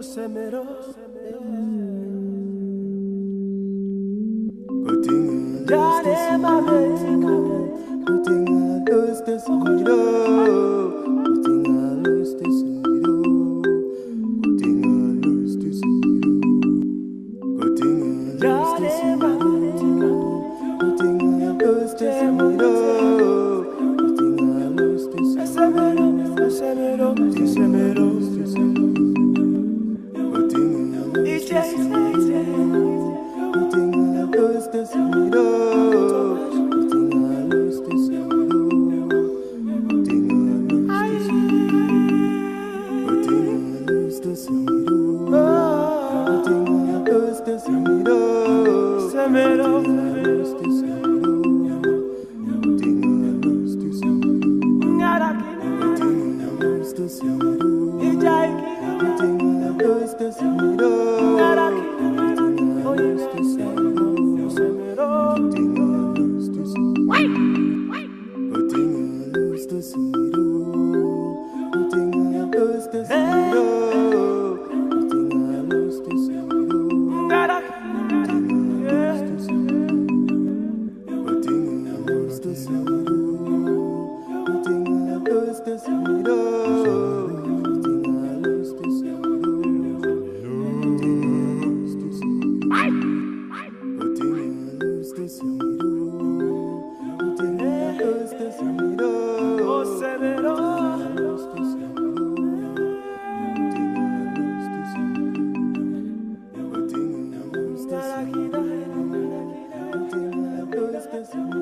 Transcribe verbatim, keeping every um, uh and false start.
se mero I